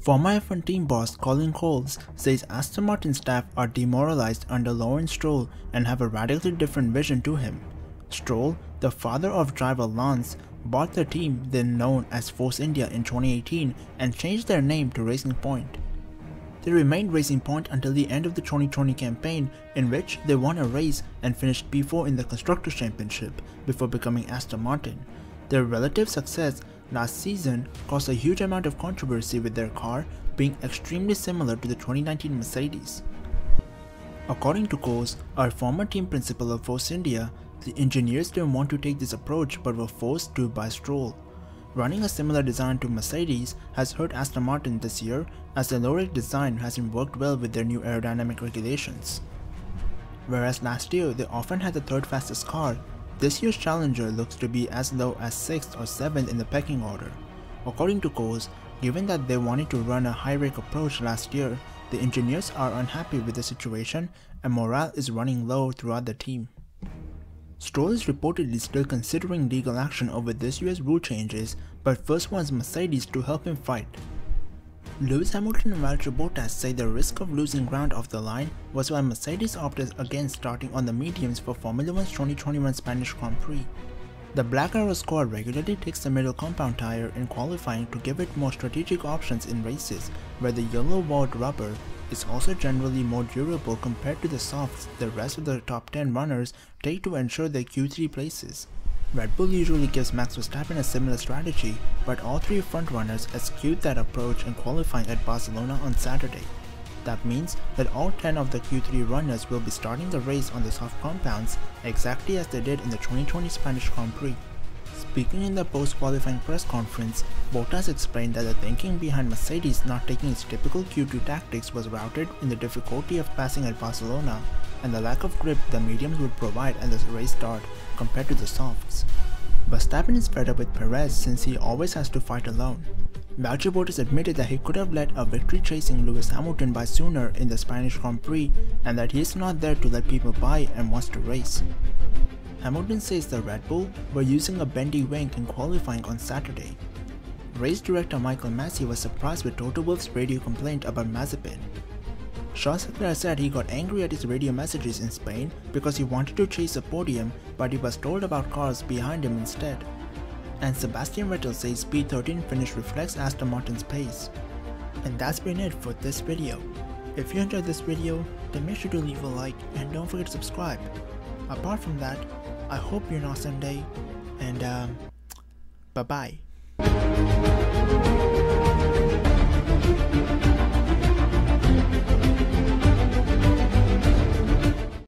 Former F1 team boss Colin Kolles says Aston Martin staff are demoralized under Lawrence Stroll and have a radically different vision to him. Stroll, the father of driver Lance, bought the team then known as Force India in 2018 and changed their name to Racing Point. They remained Racing Point until the end of the 2020 campaign, in which they won a race and finished P4 in the Constructors' Championship before becoming Aston Martin. Their relative success last season caused a huge amount of controversy, with their car being extremely similar to the 2019 Mercedes. According to Kolles, our former team principal of Force India, the engineers didn't want to take this approach but were forced to by Stroll. Running a similar design to Mercedes has hurt Aston Martin this year, as the low-rate design hasn't worked well with their new aerodynamic regulations. Whereas last year they often had the third fastest car, this year's Challenger looks to be as low as 6th or 7th in the pecking order. According to Kolles, given that they wanted to run a high-rake approach last year, the engineers are unhappy with the situation and morale is running low throughout the team. Stroll is reportedly still considering legal action over this year's rule changes, but first wants Mercedes to help him fight. Lewis Hamilton and Valtteri Bottas say the risk of losing ground off the line was why Mercedes opted against starting on the mediums for Formula 1's 2021 Spanish Grand Prix. The Black Arrow squad regularly takes the middle compound tire in qualifying to give it more strategic options in races, where the yellow walled rubber is also generally more durable compared to the softs the rest of the top 10 runners take to ensure their Q3 places. Red Bull usually gives Max Verstappen a similar strategy, but all three frontrunners eschewed that approach in qualifying at Barcelona on Saturday. That means that all 10 of the Q3 runners will be starting the race on the soft compounds, exactly as they did in the 2020 Spanish Grand Prix. Speaking in the post-qualifying press conference, Bottas explained that the thinking behind Mercedes not taking its typical Q2 tactics was rooted in the difficulty of passing at Barcelona and the lack of grip the mediums would provide at the race start compared to the softs. Verstappen is fed up with Perez since he always has to fight alone. Valtteri Bottas admitted that he could have led a victory chasing Lewis Hamilton by sooner in the Spanish Grand Prix and that he is not there to let people by and wants to race. Hamilton says the Red Bull were using a bendy wing in qualifying on Saturday. Race director Michael Masi was surprised with Toto Wolff's radio complaint about Mazepin. Charles Leclerc said he got angry at his radio messages in Spain because he wanted to chase a podium, but he was told about cars behind him instead. And Sebastian Vettel says P13 finish reflects Aston Martin's pace. And that's been it for this video. If you enjoyed this video, then make sure to leave a like and don't forget to subscribe. Apart from that, I hope you're an awesome day, and bye-bye.